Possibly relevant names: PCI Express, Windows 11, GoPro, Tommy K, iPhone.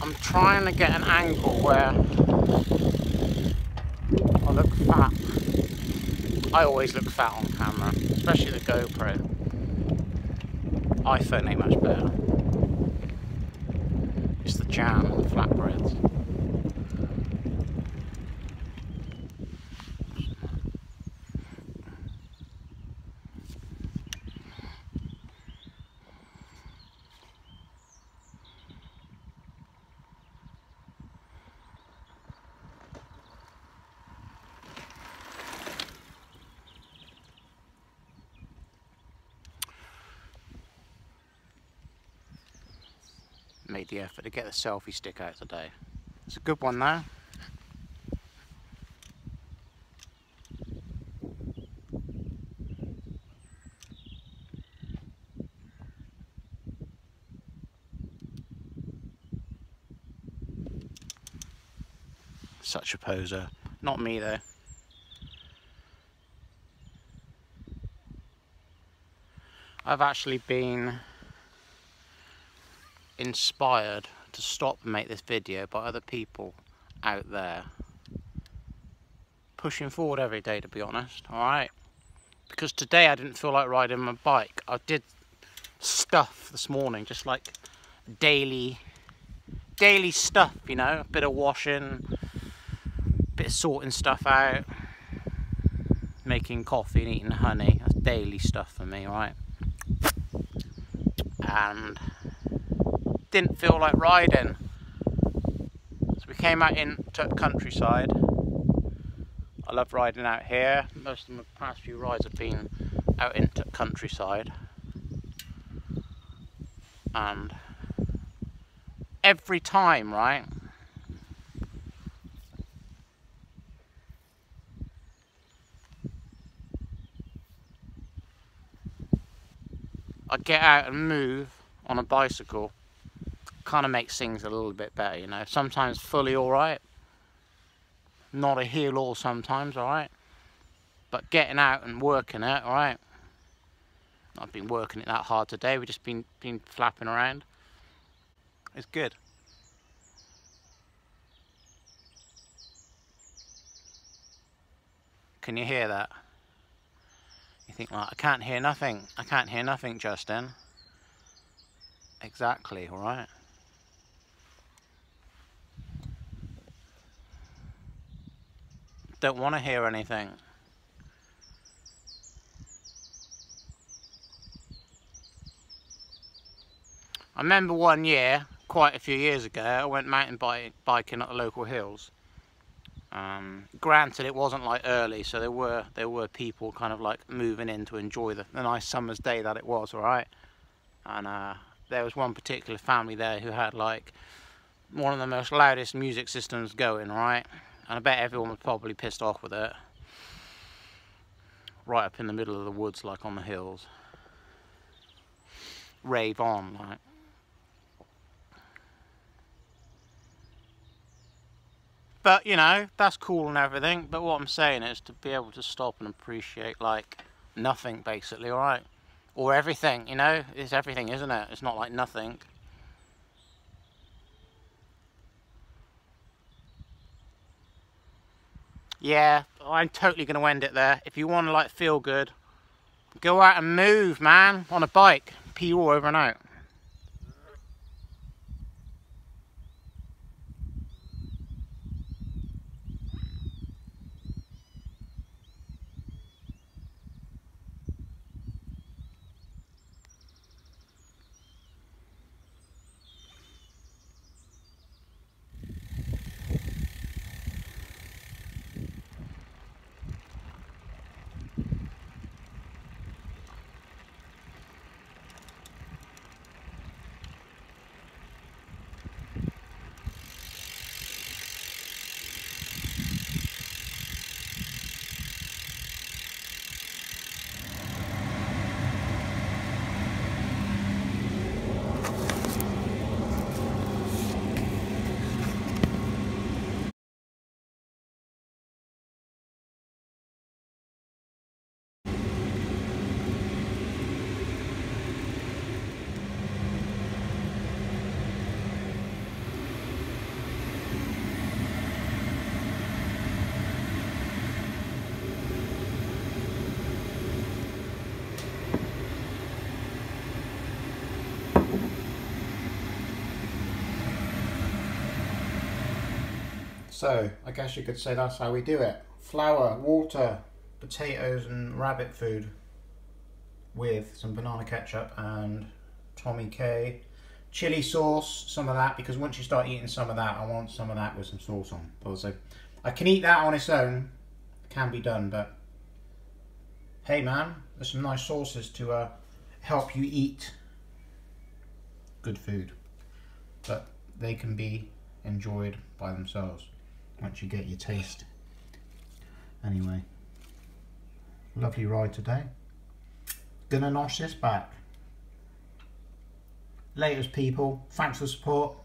I'm trying to get an angle where I look fat. I always look fat on camera, especially the GoPro. iPhone ain't much better. It's the jam on the flatbreads. Made the effort to get the selfie stick out today. It's a good one though. Such a poser. Not me though. I've actually been inspired to stop and make this video by other people out there pushing forward every day, to be honest. Alright, because today I didn't feel like riding my bike. I did stuff this morning, just like daily stuff, you know, a bit of washing, a bit of sorting stuff out, making coffee and eating honey. That's daily stuff for me, right? And didn't feel like riding, so we came out into the countryside. I love riding out here. Most of my past few rides have been out into the countryside, and every time, right, I get out and move on a bicycle, kind of makes things a little bit better, you know. Sometimes fully alright, not a heel all sometimes, alright, but getting out and working it, alright. I've been working it that hard today, we've just been flapping around. It's good. Can you hear that? You think, like, I can't hear nothing, I can't hear nothing, Justin. Exactly, alright. Don't want to hear anything. I remember one year, quite a few years ago, I went mountain biking at the local hills. Granted, it wasn't like early, so there were people kind of like moving in to enjoy the nice summer's day that it was, alright. And there was one particular family there who had like one of the most loudest music systems going, right. And I bet everyone was probably pissed off with it. Right up in the middle of the woods, like on the hills. Rave on, like. But, you know, that's cool and everything. But what I'm saying is to be able to stop and appreciate, like, nothing, basically, alright? Or everything, you know? It's everything, isn't it? It's not like nothing. Yeah, I'm totally going to end it there. If you want to, like, feel good, go out and move, man, on a bike. Pure over and out. So I guess you could say that's how we do it. Flour, water, potatoes and rabbit food with some banana ketchup and Tommy K. Chili sauce, some of that, because once you start eating some of that, I want some of that with some sauce on. Also, I can eat that on its own, it can be done, but hey man, there's some nice sauces to help you eat good food, but they can be enjoyed by themselves once you get your taste. Anyway, lovely ride today. Gonna nosh this back. Laters people, thanks for the support.